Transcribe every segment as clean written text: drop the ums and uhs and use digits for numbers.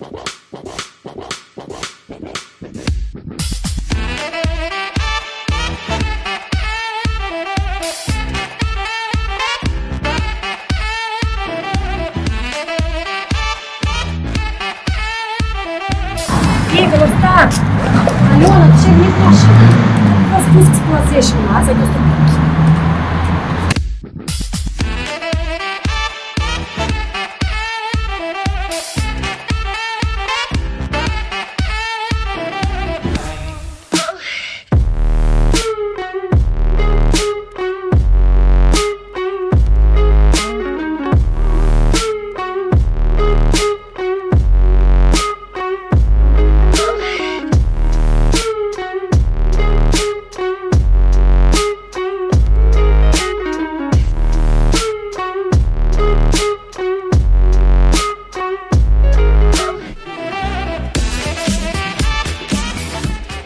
Эй, Голостар! Алёна, ты не хочешь? Вас пусть сплазящим, а зайдёт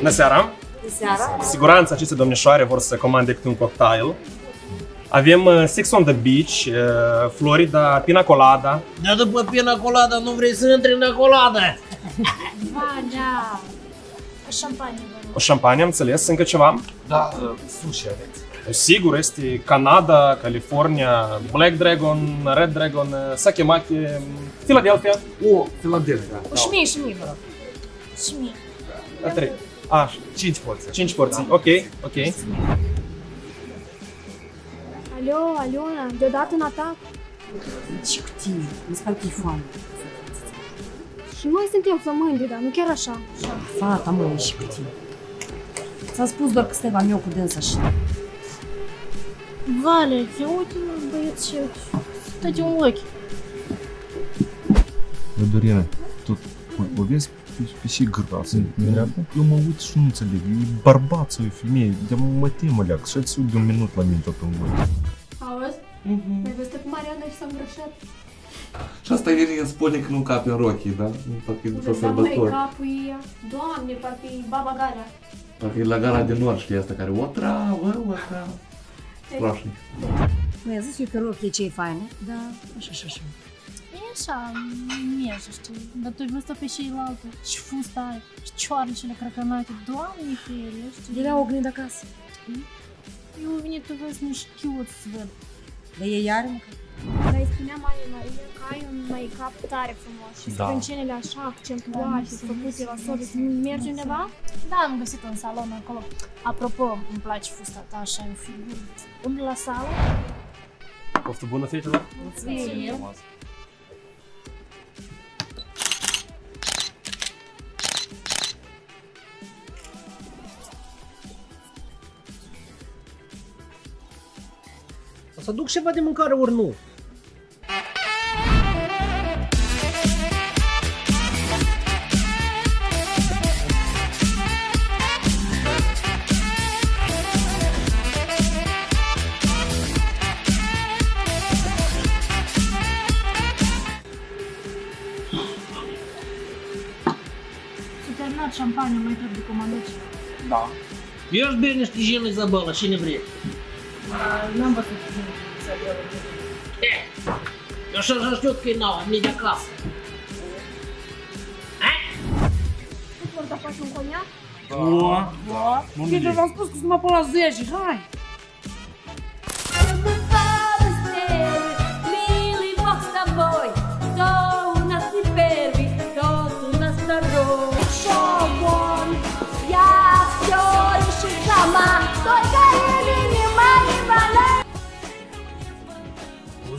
Bună seara! Cu siguranță aceste domnișoare vor să comande câte un cocktail. Avem Six on the Beach, Florida, Pina Colada. Dar după Pina Colada nu vrei să intri în colada? Ba, da. O șampanie. O șampanie, am înțeles. Încă ceva? Da, sushi aveți. Sigur, este Canada, California, Black Dragon, Red Dragon, Sakemache, Philadelphia. O, Philadelphia. Și mie. La trei. А, 5 порций. 5 порций, окей. Алло, Алёна, деодată în atac. Ce cu tine? Mi se pare că e foame. Și noi suntem flămândi, dar nu chiar așa. Fata mă, și cu tine. Ți-am spus doar că stai la meu cu dânsa și... Vale, uite-mă, băieți, stai-te un ochi. Dorina, tu o vezi? Eu mă uit și nu înțeleg, e bărbat sau e femeie, de-a mă temă leac, și-ați de un minut la mine tot în voi. Auzi? Ai văzut cum Mariana și s-a îngrășat? Și asta vine îmi spune că nu cape în rochii, da? Parcă e după sărbători. Doamne, parcă e baba Gara. Parcă e la Gara de Nord, știi asta care, o travă. Strașnic. Mi-a zis eu că rochii ce-i faină, da, așa. Așa, mieșa, știi, dar tu ai văzut-o pe ceilaltă, și fusta aia, și cioarnicele crăcănate, doamne ferie, știi? Era ognit acasă. Eu am venit, tu vezi, nu știu ce să văd. Dar e iară, măcar? Dar îi spuneam Alei Maria că ai un make-up tare frumos și sprâncenele așa accentuate, făcute la sobe, mergi undeva? Da, am găsit un salon acolo. Apropo, îmi place fusta ta, așa, e o figură. Umbli la sală? Poftă bună, fetelor? Mulțumesc! Să duc ceva de mâncare ori nu? Supernat șampanie, mai trebuie comandați. Da. Eu aș bea niște jenă Izabela, și ne vrei. N-am văzut să bea. Eu așa știu că e nouă, mie de acasă. Cât vor să faci un coniac? Da. Pentru v-am spus că sunt mă până la 10, hai!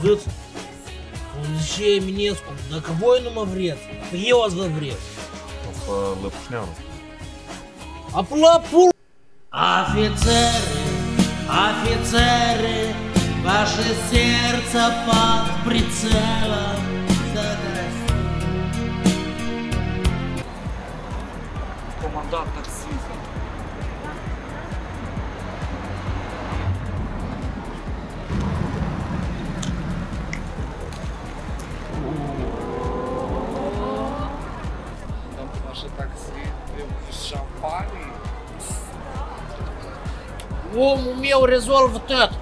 Auziți? Zice Eminescu, dacă voi nu mă vreți, că eu ați vă vreți. Asta lăpușneam. Aplăpul! Офицеры, ваше сердце под прицелом. Командант таксиста. Omul meu rezolvă tot!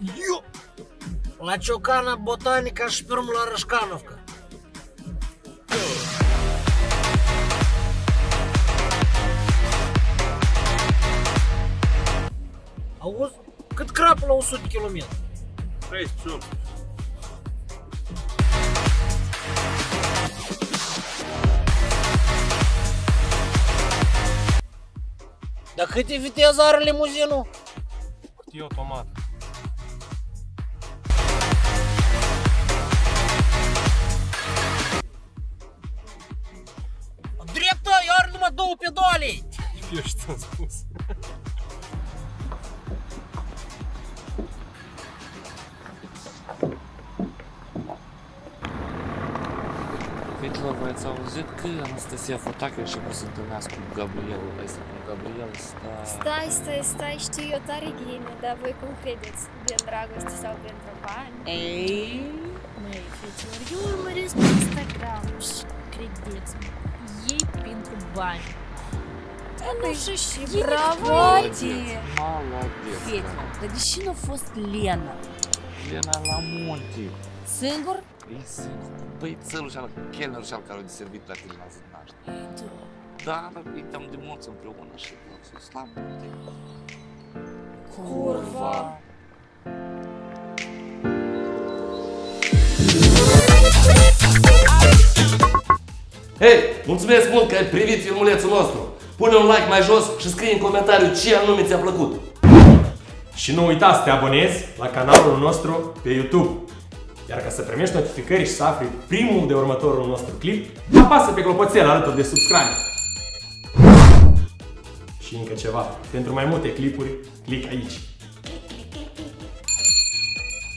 Ё! Лачокана ботаника шпирмла Рашкановка. А вот как крапла у сути километр. 6 часов. Да хоть ведь я зар лимузину. Хоть автомат. Дрепта, я орнума до упедолей. Я что спус. Бойца узетка Анастасия Фотака, чтобы нас Габриэль, если Габриэль стай, что ее тарики, да вы конкретец, Блэк Драгон, стисал Блэк Драгон. Эй, мы фитилер юморис по Инстаграму, кредит, ей пинку бань. Да ну шиши, браво, молодец. Федя, да дещина фост Лена. Лена Ламонте. Сингур? Băi, țelul și-al, chelnerul și-al care au deservit la tine la zânaște. Da, dar uite, am de mulți împreună și s-o slabă. Curva! Hei, mulțumesc mult că ai privit filmulețul nostru! Pune un like mai jos și scrie în comentariu ce anume ți-a plăcut. Și nu uita să te abonezi la canalul nostru pe YouTube. Iar ca să primești notificări și să afli primul de următorul nostru clip, apasă pe clopoțel alături de subscribe. Și încă ceva, pentru mai multe clipuri, clic aici.